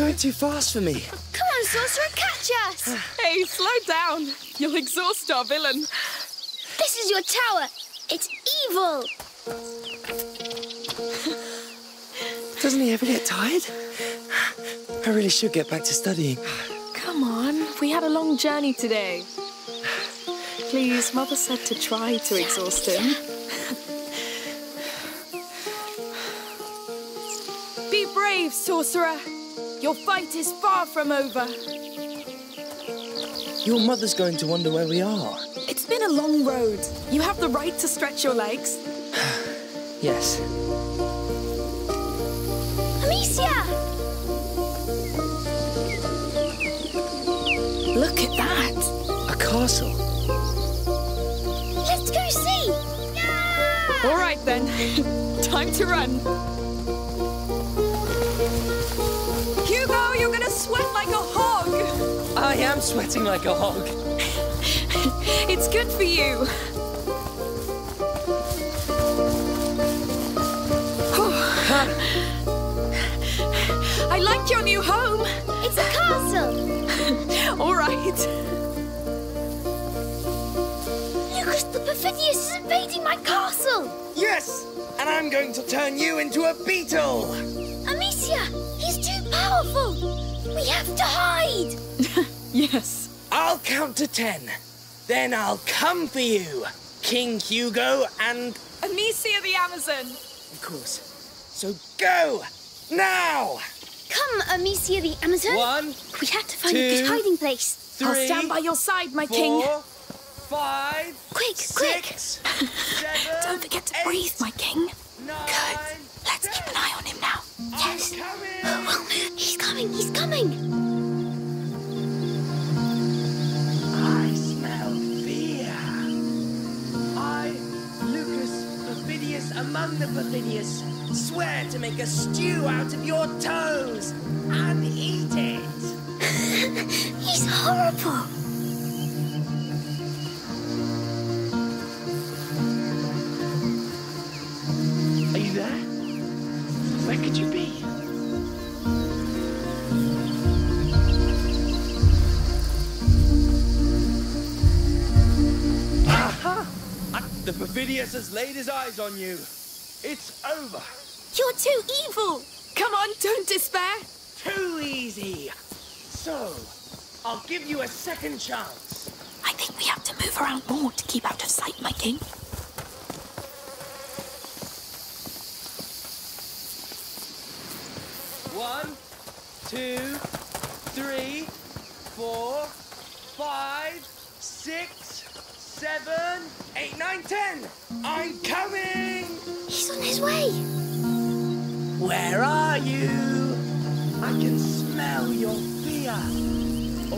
going too fast for me. Come on, Sorcerer, catch us! Hey, slow down. You'll exhaust our villain. This is your tower. It's evil. Doesn't he ever get tired? I really should get back to studying. Come on. We had a long journey today. Please, Mother said to try to exhaust him. Be brave, Sorcerer. Your fight is far from over. Your mother's going to wonder where we are. It's been a long road. You have the right to stretch your legs. Yes. Amicia! Look at that. A castle. Let's go see! Yeah! All right, then. Time to run. Hugo, you're gonna sweat like a hog! I am sweating like a hog. It's good for you. I like your new home. It's a castle. All right. The Perfidious is invading my castle! Yes! And I'm going to turn you into a beetle! Amicia! He's too powerful! We have to hide! Yes. I'll count to 10. Then I'll come for you, King Hugo and... Amicia the Amazon! Of course. So go! Now! Come, Amicia the Amazon! 1, we have to find a good hiding place. 3, I'll stand by your side, my king. 5, quick, 6, quick! 7, Don't forget to 8, breathe, my king. 9, good. Let's 10. Keep an eye on him now. Yes. Well, he's coming. He's coming. I smell fear. I, Lucas Perfidious, among the Perfidious, swear to make a stew out of your toes and eat it. He's horrible. Where could you be? Aha! The Perfidious has laid his eyes on you. It's over. You're too evil. Come on, don't despair. Too easy. So, I'll give you a second chance. I think we have to move around more to keep out of sight, my king. One, 2, 3, 4, 5, 6, 7, 8, 9, 10. I'm coming! He's on his way. Where are you? I can smell your fear.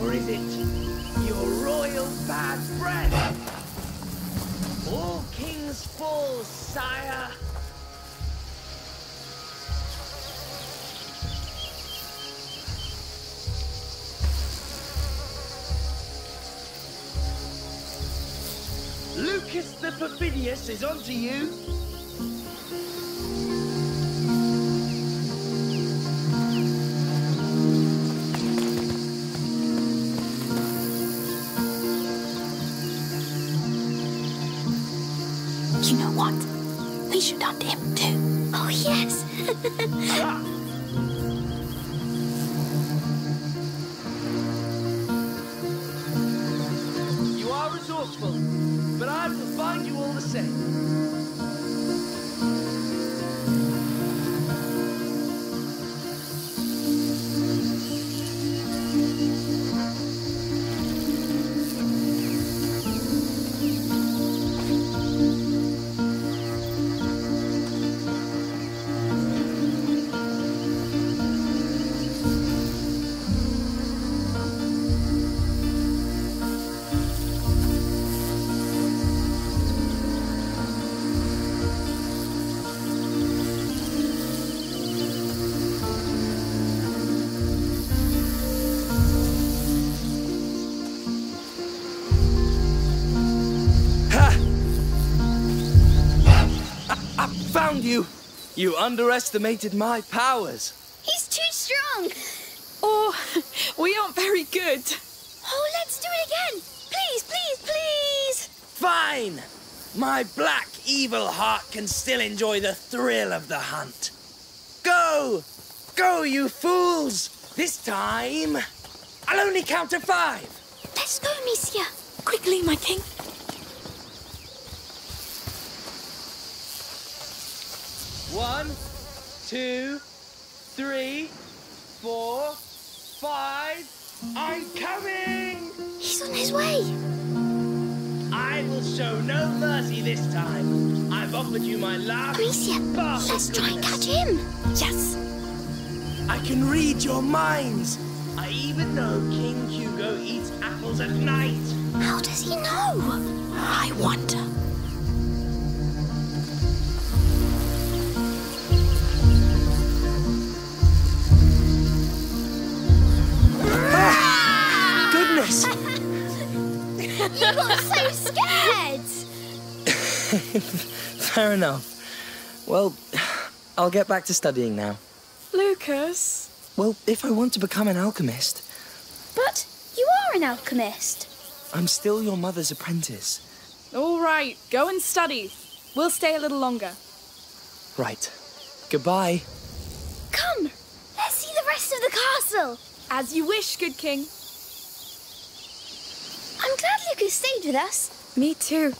Or is it your royal bad breath? All kings fall, sire. Lucas the Perfidious is onto you. You know what? We should hunt him too. Oh, yes. You are resourceful. But I will find you all the same. You underestimated my powers. He's too strong. Oh, we aren't very good. Oh, let's do it again. Please, please, please. Fine. My black evil heart can still enjoy the thrill of the hunt. Go! Go, you fools! This time, I'll only count to 5. Let's go, Amicia. Quickly, my king. One, 2, 3, 4, 5. I'm coming! He's on his way. I will show no mercy this time. I've offered you my last... Amicia, let's try and catch him. Yes. I can read your minds. I even know King Hugo eats apples at night. How does he know? I wonder. Ah! Goodness! You got so scared! Fair enough. Well, I'll get back to studying now. Lucas? Well, if I want to become an alchemist... But you are an alchemist. I'm still your mother's apprentice. All right, go and study. We'll stay a little longer. Right. Goodbye. Come, let's see the rest of the castle. As you wish, good king. I'm glad Lucas stayed with us. Me too.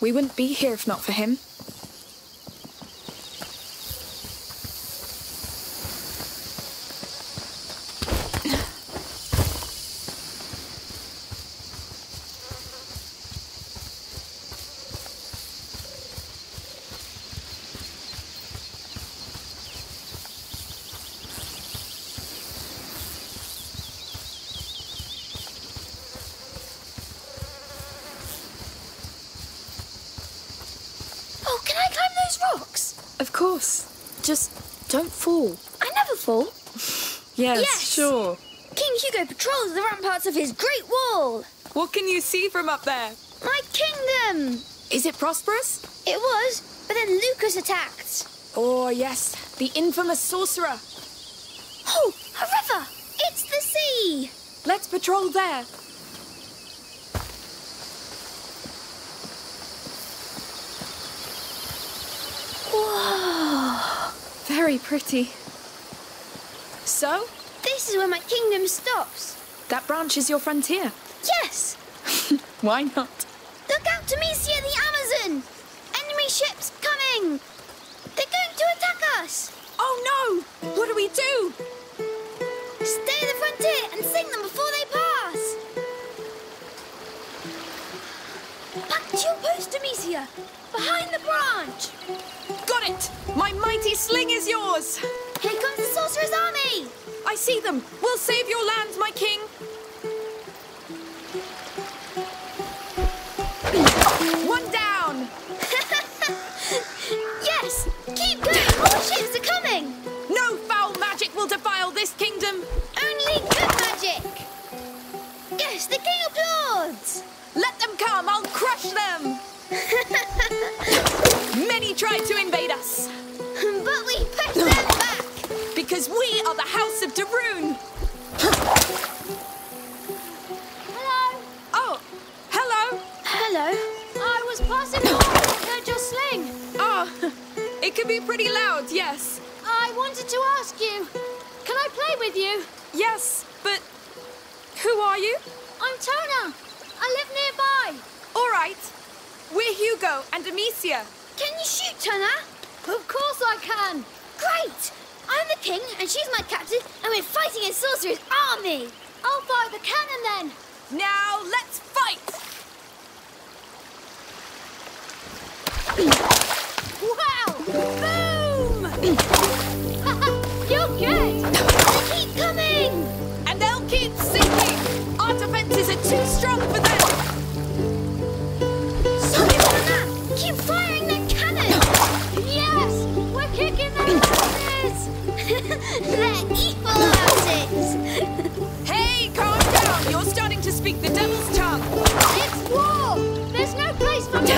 We wouldn't be here if not for him. Of course. Just don't fall. I never fall. Yes, sure. King Hugo patrols the ramparts of his great wall. What can you see from up there? My kingdom. Is it prosperous? It was, but then Lucas attacked. Oh, yes. The infamous sorcerer. Oh, a river. It's the sea. Let's patrol there. Very pretty. So? This is where my kingdom stops. That branch is your frontier? Yes! Why not? Look out, Amicia, the Amazon! Enemy ships coming! They're going to attack us! Oh no! What do we do? Stay at the frontier and sing them before they pass! Back to your post, Amicia! Behind the branch! Got it! My mighty sling is yours! Here comes the sorcerer's army! I see them! We'll save your lands, my king! One down! Yes! Keep going! More ships are coming! No foul magic will defile this kingdom! Only good magic! Yes, the king applauds! Let them come! I'll crush them! Many tried to invade us. But we pushed them back. Because we are the House of Darun. Hello. Oh, hello. Hello. I was passing along. I heard your sling. Oh, it can be pretty loud, yes. I wanted to ask you, can I play with you? Yes, but who are you? I'm Tona. I live nearby. All right. We're Hugo and Amicia. Can you shoot, Tona? Of course I can. Great! I'm the king and she's my captain and we're fighting a sorcerer's army. I'll fire the cannon then. Now let's fight! Wow! Boom! You're good! They keep coming! And they'll keep sinking! Our defenses are too strong for them! Keep firing that cannon! Yes! We're kicking their asses! They're evil asses! Hey, calm down! You're starting to speak the devil's tongue! It's war! There's no place for me!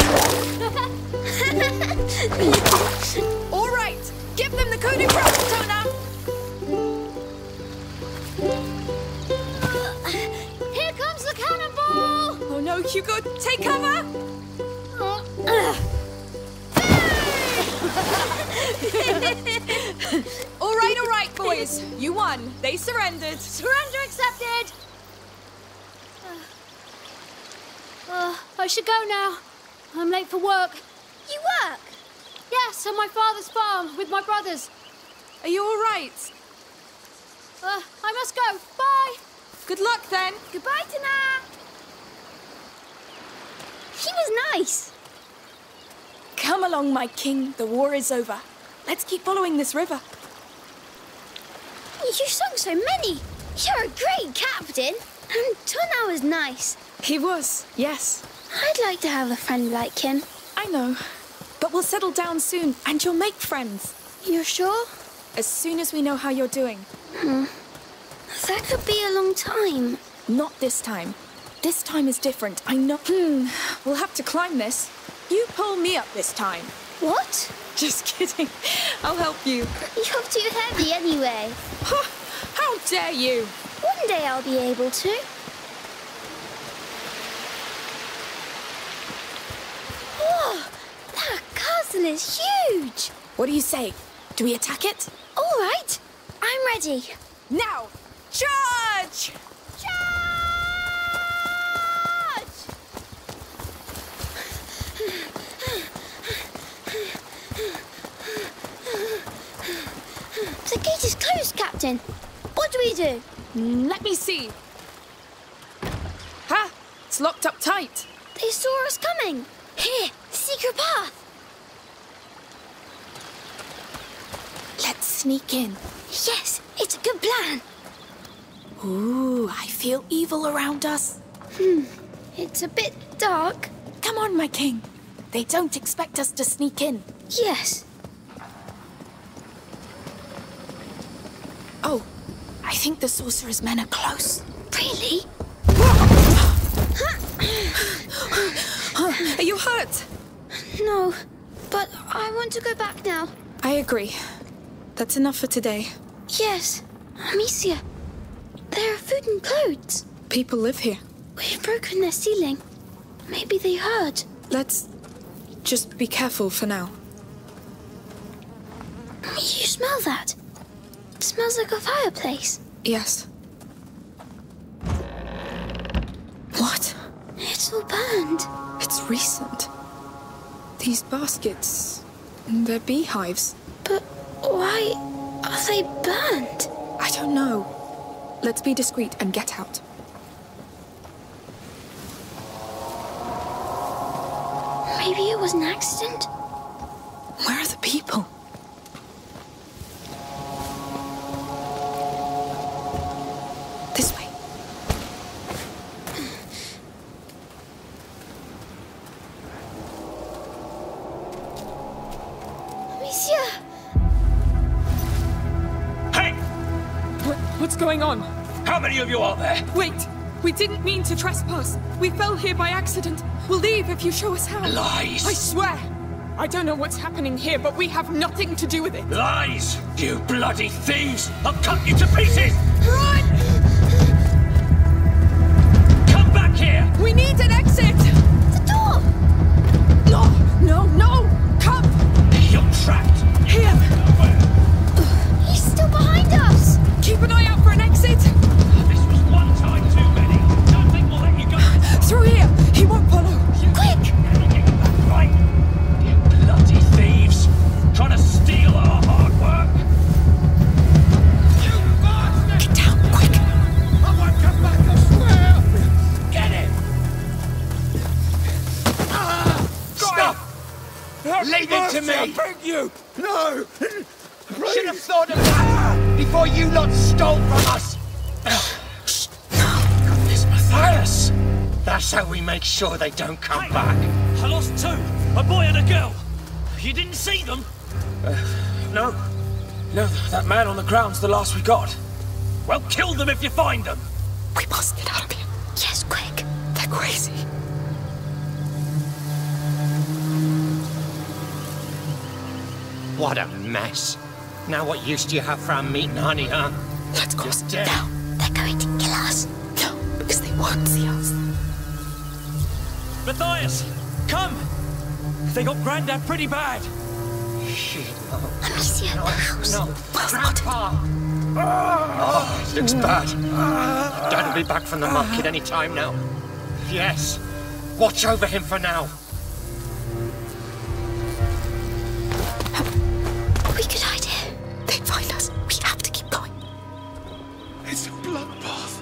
All right! Give them the coup de grace, Tona! go take cover? All right, boys. You won. They surrendered. Surrender accepted. I should go now. I'm late for work. You work? Yes, on my father's farm with my brothers. Are you all right? I must go. Bye. Good luck then. Goodbye, Tina. She was nice. Come along, my king. The war is over. Let's keep following this river. You sung so many. You're a great captain. And Tuna was nice. He was, yes. I'd like to have a friend like him. I know. But we'll settle down soon, and you'll make friends. You're sure? As soon as we know how you're doing. That could be a long time. Not this time. This time is different, I know. We'll have to climb this. You pull me up this time. What? Just kidding. I'll help you. You're too heavy anyway. How dare you? One day I'll be able to. Whoa! That castle is huge! What do you say? Do we attack it? All right. I'm ready. Now, charge! The gate is closed, Captain. What do we do? Let me see. Ha! It's locked up tight. They saw us coming. Here, secret path. Let's sneak in. Yes, it's a good plan. Ooh, I feel evil around us. It's a bit dark. Come on, my king. They don't expect us to sneak in. Yes. Oh, I think the sorcerer's men are close. Really? Are you hurt? No, but I want to go back now. I agree. That's enough for today. Yes. Amicia, there are food and clothes. People live here. We've broken their ceiling. Maybe they heard. Let's just be careful for now. You smell that? It smells like a fireplace. Yes. What? It's all burned. It's recent. These baskets, they're beehives. But why are they burned? I don't know. Let's be discreet and get out. Maybe it was an accident? Where are the people? This way. Monsieur! Hey! What's going on? How many of you are there? Wait! We didn't mean to trespass. We fell here by accident. We'll leave if you show us how. Lies! I swear! I don't know what's happening here, but we have nothing to do with it. Lies! You bloody thieves! I'll cut you to pieces! Run! Come back here! We need an exit! The door! No! No! No! Come! You're trapped! Here! He's still behind us! Keep an eye out for an exit! Through here! He won't follow! Quick! Right! You bloody thieves! Trying to steal our hard work! You bastard! Get down, quick! I won't come back, I swear! Get him! Stop! Leave it to me! I beg you! No! Please. Should have thought of that before you lot stole from us! Shh! Goodness, Matthias! That's how we make sure they don't come back. I lost two, a boy and a girl. You didn't see them? No. No, that man on the ground's the last we got. Well, kill them if you find them. We must get out of here. Yes, quick. They're crazy. What a mess. Now what use do you have for our meat and honey, huh? Let's cross it now. They're going to kill us. No, because they won't see us. Matthias, come! They got Grandad pretty bad. Shit. Amicia, the house. No, Grandpa! Oh, it looks bad. Dad will be back from the market any time now. Yes. Watch over him for now. We could hide here. They'd find us. We have to keep going. It's a bloodbath.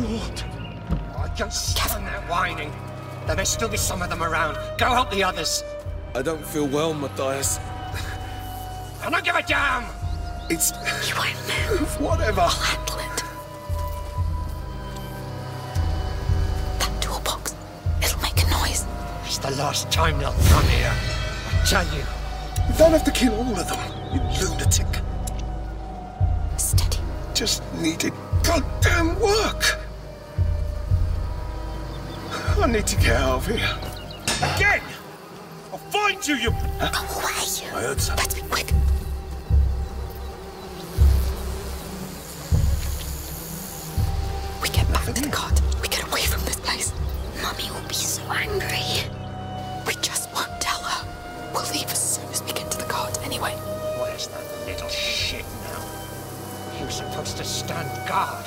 Lord. Oh, I can't stand that whining. There may still be some of them around. Go help the others. I don't feel well, Matthias. I don't give a damn! It's... You won't move. Whatever. I'll handle it. That door box. It'll make a noise. It's the last time they'll come here. I tell you. You don't have to kill all of them, you lunatic. Steady. Just needed goddamn work. I need to get out of here. Again! I'll find you, you... Go away! I heard so. Let's be quick. We get back to the cart. We get away from this place. Mummy will be so angry. We just won't tell her. We'll leave as soon as we get to the cart anyway. Where's that little shit now? You were supposed to stand guard.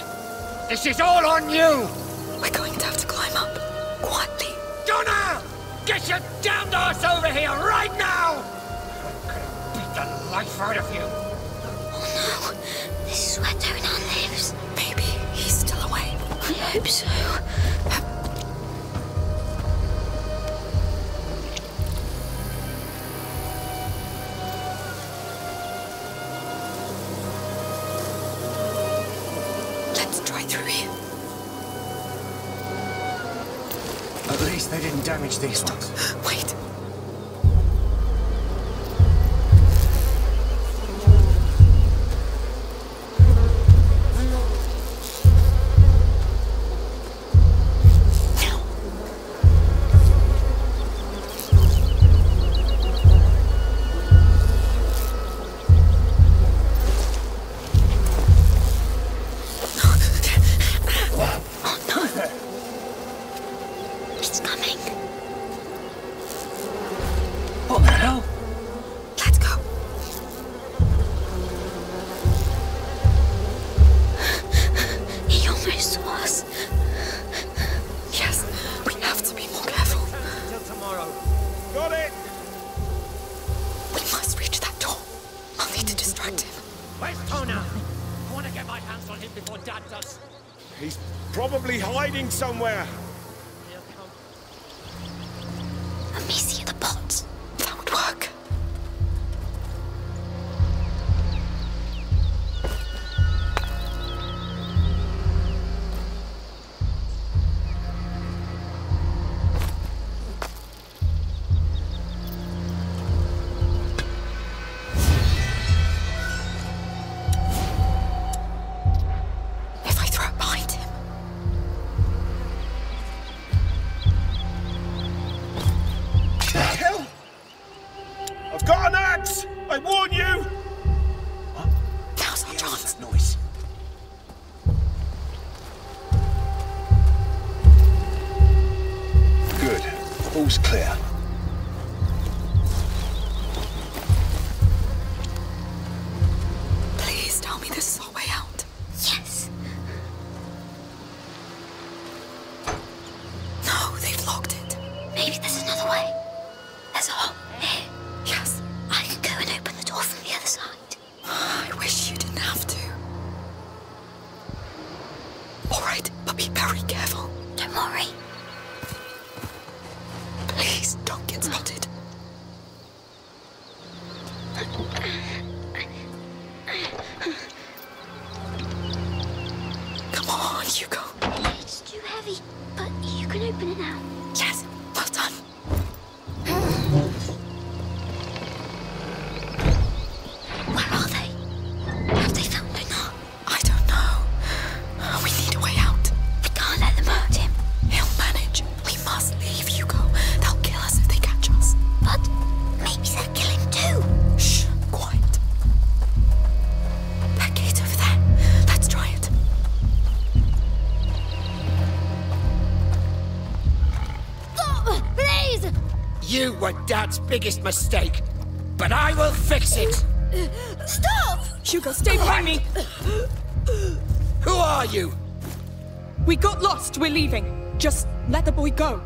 This is all on you! We're going to have to climb up. Quietly. Donna! Get your damned ass over here right now! I'm gonna beat the life out of you. Oh no, this is where Donna lives. Maybe he's still away. I hope so. Let's try through here. At least they didn't damage these ones. Wait! He's probably hiding somewhere. Amicia, the pot. That would work. I warn you! What? Now's our chance. Noise. Good. All's clear. Please tell me this is our way out. Yes. No, they've locked it. Maybe there's another way. There's a hole here. Yes. And open the door from the other side. I wish you didn't have to. All right, but be very careful. Don't worry. Please don't. You were Dad's biggest mistake, but I will fix it! Stop! Hugo, stay behind me! Who are you? We got lost, we're leaving. Just let the boy go.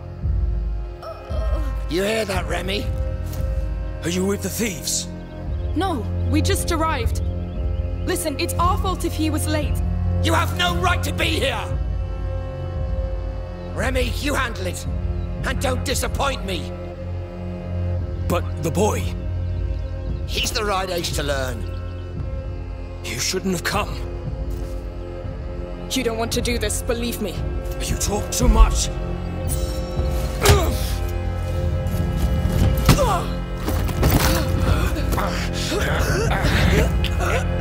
You hear that, Remy? Are you with the thieves? No, we just arrived. Listen, it's our fault if he was late. You have no right to be here! Remy, you handle it. And don't disappoint me. But the boy... He's the right age to learn. You shouldn't have come. You don't want to do this, believe me. You talk too much. Stop! Leave her!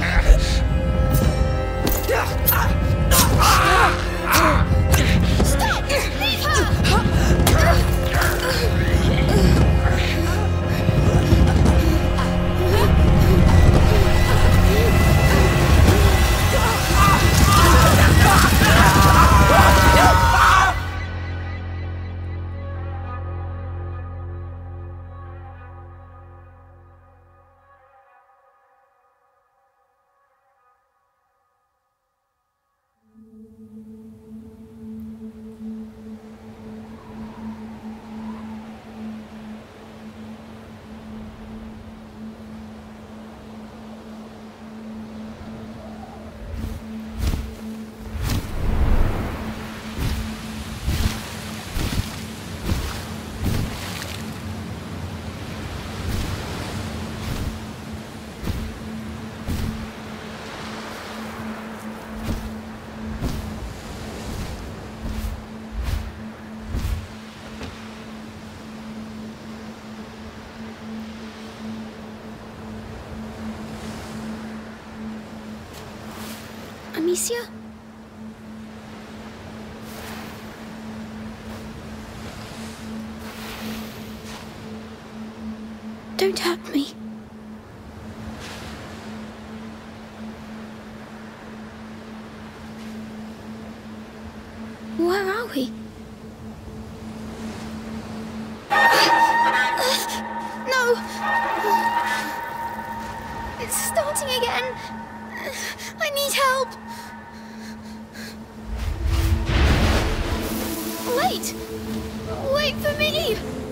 Amicia? Don't hurt me. Where are we? No! It's starting again. I need help. Wait! Wait for me!